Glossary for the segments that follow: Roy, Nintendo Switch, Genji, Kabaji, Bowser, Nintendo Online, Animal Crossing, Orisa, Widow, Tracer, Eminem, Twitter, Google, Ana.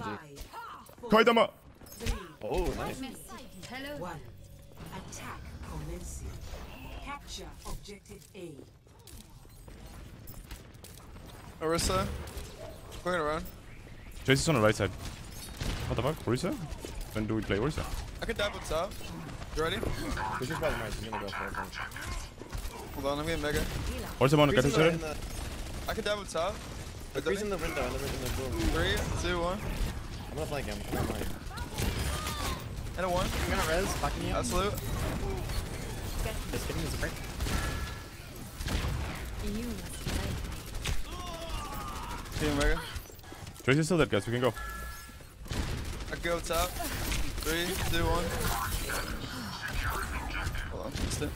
Kaidama. Kaidama! Oh, nice. Hello. One. Attack commencing. Capture objective A. Orisa, going around. Tracer's on the right side. What the fuck? Orisa? When do we play Orisa? I can dive with top. You ready? This is probably nice. I'm gonna go for it. Hold on, I'm getting mega. Orisa on the captain side. I can dive with top. Freeze in the window. I'm in the room. 3, 2, 1. I'm gonna flank him. And a 1. I'm gonna res. Fucking you. Absolute. Just give me this break. Tracer's still dead, guys. We can go. I go top. 3, 2, 1. Hold on, missed it.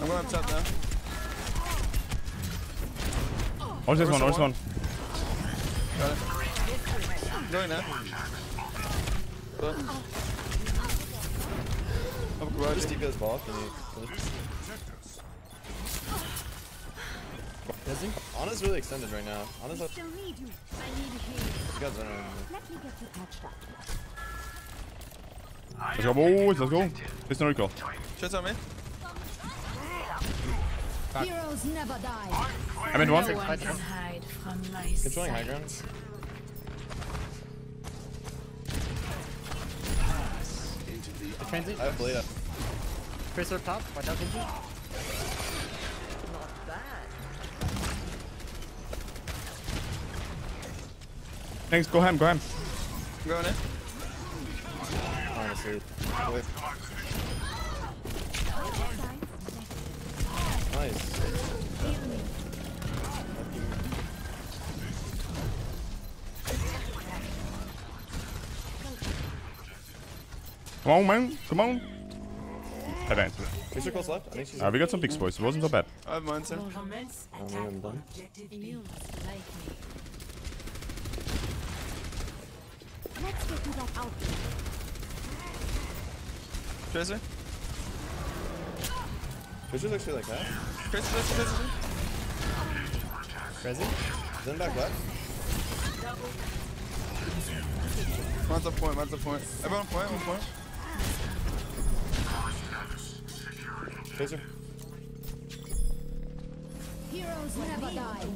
I'm going up top now. Orange is one, orange one. Got it. I'm going now. I'm going to keep this ball. Is he? Ana's really extended right now. Ana's up. These guys are running around. Let's go, boys. Let's go. It's no recall. Shots on me. Heroes never die. I'm in one. Controlling high ground. The transit. I have blade up. Tracer up top. Watch out, Genji. Thanks, go ham, go ham. I'm going in. Honestly. Wait. Nice. Come on, man. Come on. Advance. Is there close left? I think she's we got some big spoils. It wasn't so bad. I have mine, sir. I'm done. Let's get to that outfit. Tracer? Tracer's actually like that. Tracer. Crazy? Zen back left. Mine's a point, mine's a point. Everyone point, 1 point. Tracer. Heroes never die.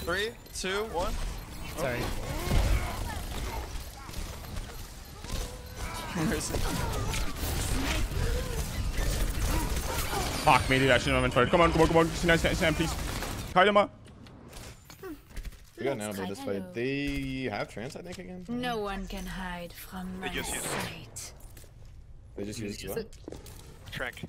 3, 2, 1. Sorry. Fuck me, dude. I shouldn't have been fired. Come on. Nice, please. Kaidama. We got an animal this fight. They have trance, I think, again. No one can hide from my sight. They just used it. Track.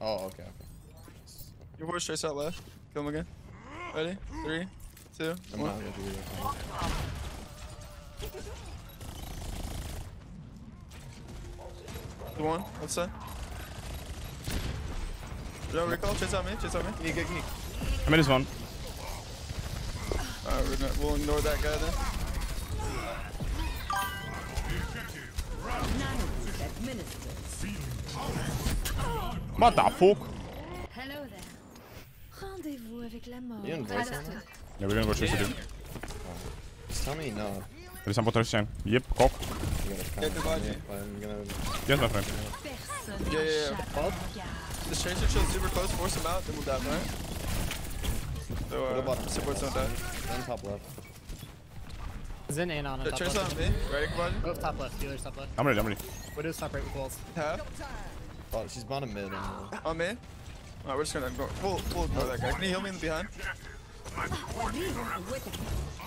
Oh, okay. Your horse straight out left. Kill him again. Ready? 3, 2, 1. The 1, what's that? Do I recall? Chase on me. Geek. I'm in his 1. Alright, we'll ignore that guy then. What the fuck? Hello there. Rendez-vous avec la mort. Yeah, we're gonna go Tracer, dude. Just tell me no. There's some potential. Yep, cock. Yes, my friend. Yeah. This Tracer should super close, force him out, then we'll dive, right? So, support's on that. Zen top left. Zen and Ana. Tracer on me. Ready, Kabadji? Both top left. Healer's top left. I'm ready. Widow's top right with walls. Half. Oh, she's bottom mid. On me? Alright, we're just gonna go. We'll ignore that guy. Can you heal me in the behind? What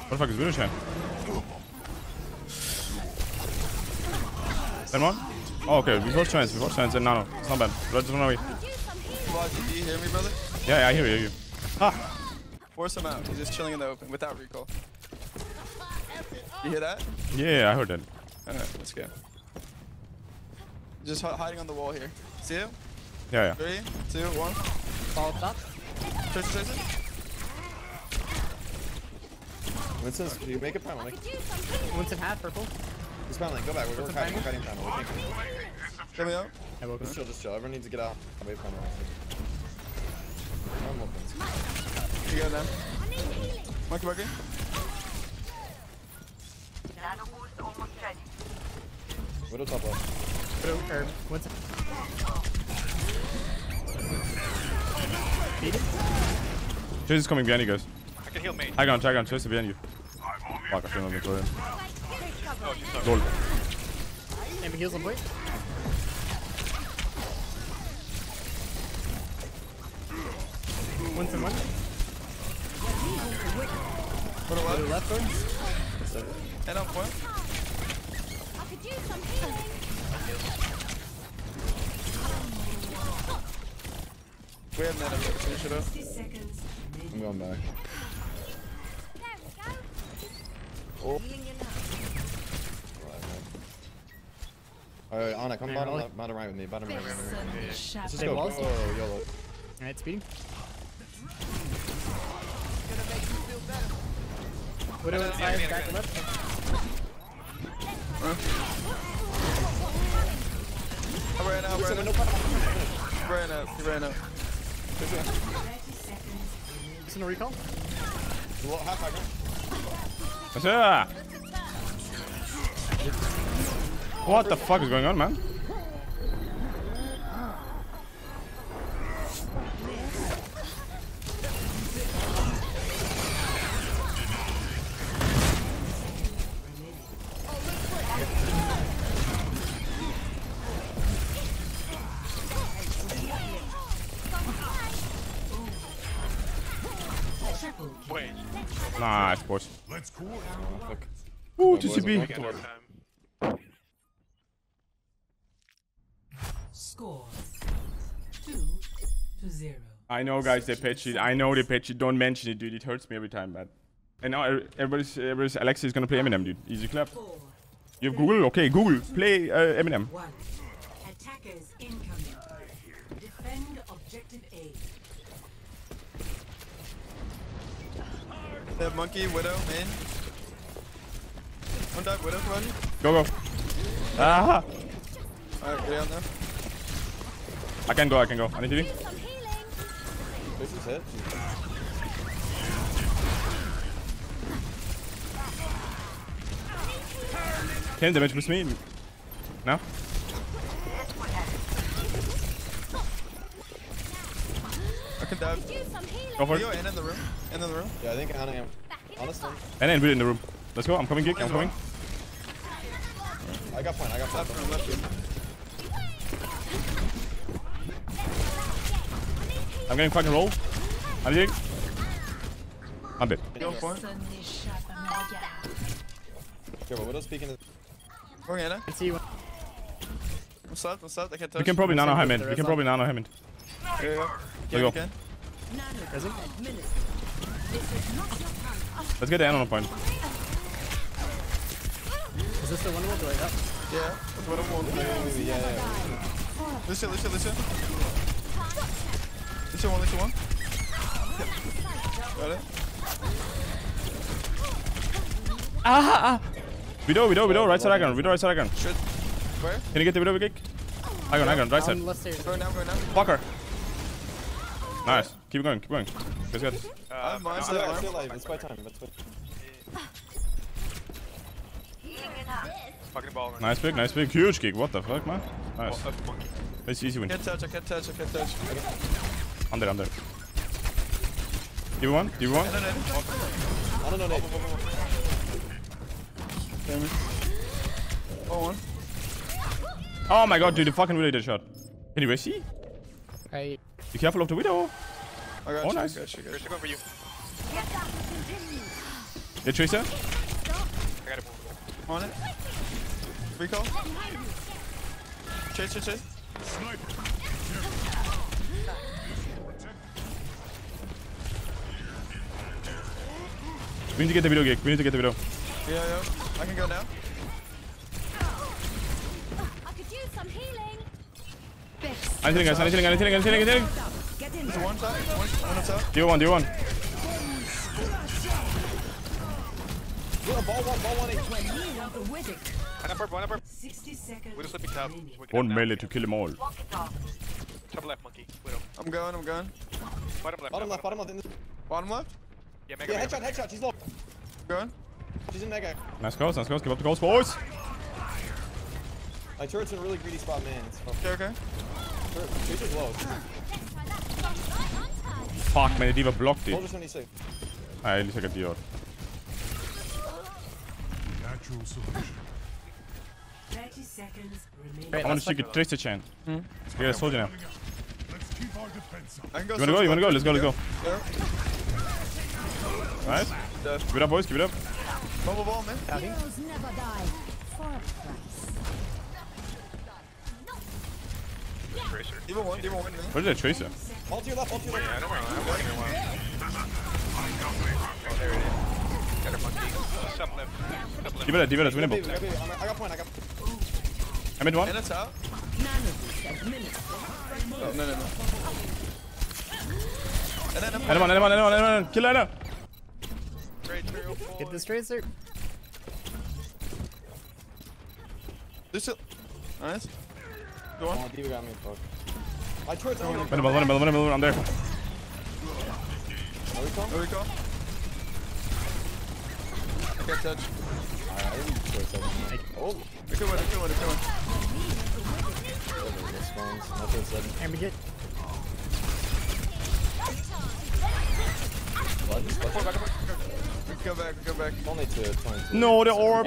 the fuck is Widow Chan? And one? Oh, okay. We both chance. And no, it's not bad. Let's run away. Do you hear me, brother? Yeah, I hear you. Ah. Force him out. He's just chilling in the open without recall. You hear that? Yeah, I heard that. Alright, let's go. Just hiding on the wall here. See him? Yeah. 3, 2, 1. Follow up. Tracer. Winston, do you make a primal? Winston half purple. He's primaling, go back. We're fighting primal. Come out. I woke up. Just chill. Everyone needs to get out. I'll be primal. I'm open. You go, man. Monkey back in. Nano boost almost ready. Widow top left. Widow, herb. What's it? Beat it. Tracer's coming behind you guys. I can heal me. Hang on, Tracer behind you. Fuck, I feel like I'm going to go in. Enemy heals on point. One from one. What a left. Left one. Head on point. I could use some healing. We have none of it. Finish it up. I'm going back. Oh. Alright, Ana, come bottom right with me. Bottom right with me. Let's just go. Oh, YOLO. Alright, speeding. Widow on the fire, guy to the left. I ran out, he ran out. Is it a recall? What the fuck is going on, man? Nice, boys. Let's go. Ooh, TCB. Score 2-0. I know, guys. They pitch it. I know they pitch it. Don't mention it, dude. It hurts me every time, man. And now everybody's Alexi is gonna play Eminem, dude. Easy clap. You have Google, okay? Google, play Eminem. Attackers incoming. Defend objective A. That monkey, Widow, in. One dive, Widow, run. Go, go. Ah! Alright, get out now. I can go, I can go. I need healing. This is it. Can damage boost me? No? I can dive. Go for it. Yo, Ana in the room. Ana in the room. Yeah, I think Ana am. Honestly. Ana and Widow in the room. Let's go. I'm coming, Geek. I'm coming. I got point. I got point. Left room, left room. I'm getting fucking roll. I'm Geek. I'm dead. Go for it. Okay, but Widow's peeking. Wrong Ana. What's up? What's up? I can't touch. You can probably nano him in. You can probably nano him in. There you go. Yeah, you can. Let's get the end on a point. Is this the one we'll do right now? Yeah, that's what I want. Yeah. Listen. Listen one. Got it. Widow, right side icon. Shit. Where? Can you get the Widow kick? Icon, right side. Go now. Fuck her. Nice. Keep going. Good. I'm still alive. It's by time. Nice big. Huge kick. What the fuck, man? Nice. It's easy win. I can't touch. I'm there. Do you want? I don't know. Damn it. Oh, one. Oh my god, dude. The fucking Widow did shot. Anyway, see? Hey. Be careful of the Widow. Oh, nice. Tracer, go for you. Yeah, Tracer. I got it. On it. Recall. Chase. Sniper. We need to get the Widow, Geek. Yeah. I can go now. I could use some healing. I'm healing. Do you want? Ball one. 60 seconds. We're slipping top. One melee to kill them all. Top left, monkey. I'm going. Bottom left. Bottom left. Yeah, mega, yeah, headshot, headshot. She's low. Good. She's in mega. Nice close, give up the goals, boys. My turret's in a really greedy spot, man. It's okay, okay. Tracer's low. Fuck, man, the diva blocked it. I need to take a diva. Natural solution. 30 seconds remaining. I want to take a Tracer chain. Let's get a soldier now. Let's keep our defense up. You wanna go? You wanna go? Let's go, let's go. Yeah. Nice. Dead. Give it up, boys, give it up. Bubble ball, man. Heroes never die. For a price. Tracer. Even one. Where's that Tracer? All to your left, all to your left. Yeah, I don't worry. I'm working a while. Oh, there it is. Got a monkey. Sub left. Give it up, give it up. Winnable. I got point, I got point. I made one. And it's out. Oh, no. Anyone. Kill Ana. Get this Tracer. There's still. Nice. Go on. Oh, Diva got me, fuck. I tried to. Winnable. I'm there. Are we calm? I can't touch. Oh, Go back. Only two, 22. No, the orb.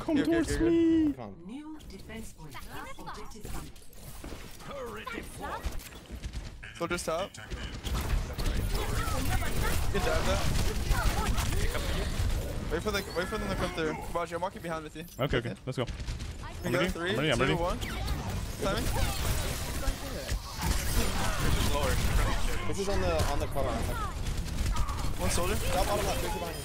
Come towards me. New defense point. So just top. Good dive there. Wait for them to come through. Baji, I'm walking behind with you. Okay. Let's go. I'm ready. 3, 2, 1. Timing. This is on the cover. One soldier. Stop bottom left. Go behind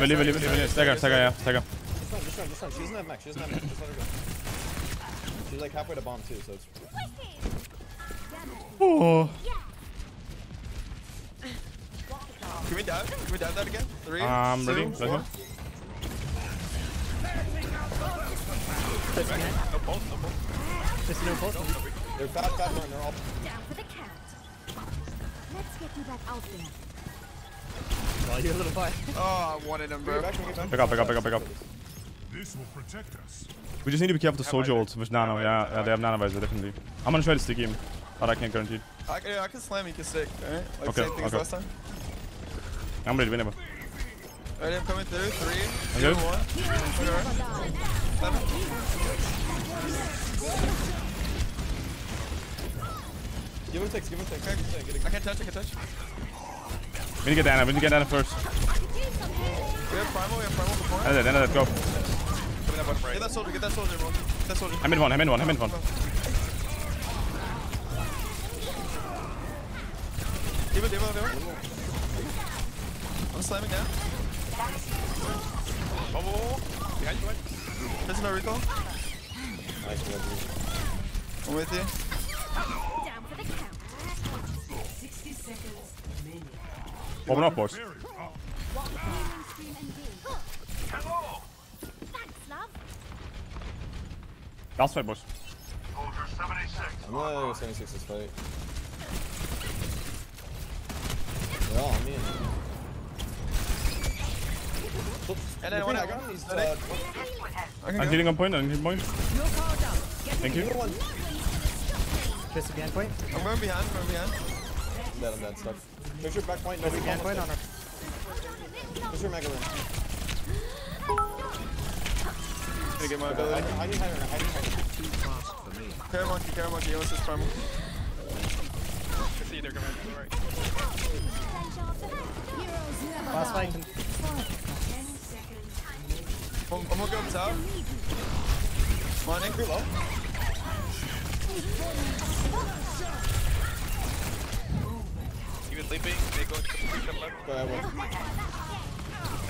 you. Leave it. Stagger. This one. She doesn't have mech. Just let her go. She's like halfway to bomb too, so it's... Oh. Can we dive that again? 3, 2, 1. I'm ready. Let's go. No bolt. There's no bolt. They're bad one. They're all down for the count. Let's get you back out there. Oh, you're a little fight. Oh, I wanted him, bro. Pick up. This will protect us. We just need to be careful to soldier ults with Nano. Yeah, they have Nano visor, definitely. I'm gonna try to stick him, but I can't guarantee it. I can slam, you can stick, alright? Like same thing as last time. I'm ready, whenever. Alright, I'm coming through. 3, 2, 1. Okay. Give him a six. I can't touch. We need to get Ana first. We have primal before. That's it, go. Get that soldier, bro. I'm in one. Diva. I'm slamming down. Bubble. Behind you, right? There's no recall. Nice. I'm with you. Down for the count. 60 seconds remaining. Open up, boys. Last fight, boys. No, 76 is fight. Yeah, I'm in. And then I got these. I'm getting on point. Thank you. Just again point. I'm going behind. I'm dead. Stuck. Push your back point. There's again point on her. Push your mega room. Gonna get my ability. I need higher. Too fast for me. Care monkey. Let's just farm. They're coming to the right. Last fight. I'm gonna go up top. Come on, anchor low. You were leaping, they go to the left. Go ahead, one.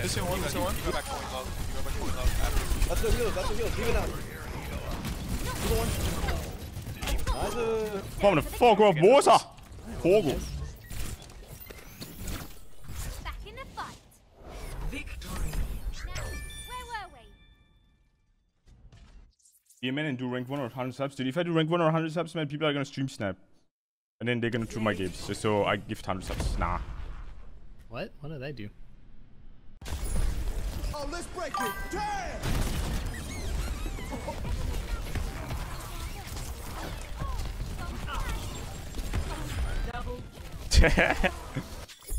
This one. You go back going low. That's the heal, Leave it out. Another. Come on, the fuck off, water! Vogel. Back in the fight. Victory. Now, where were we? DMN and do rank 1 or 100 subs. Dude, if I do rank 1 or 100 subs, man, people are gonna stream snap. And then they're gonna throw my games. So I gift 100 subs. Nah. What? What did I do? Oh, let's break it. Damn!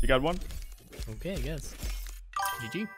You got one? Okay, I guess. GG.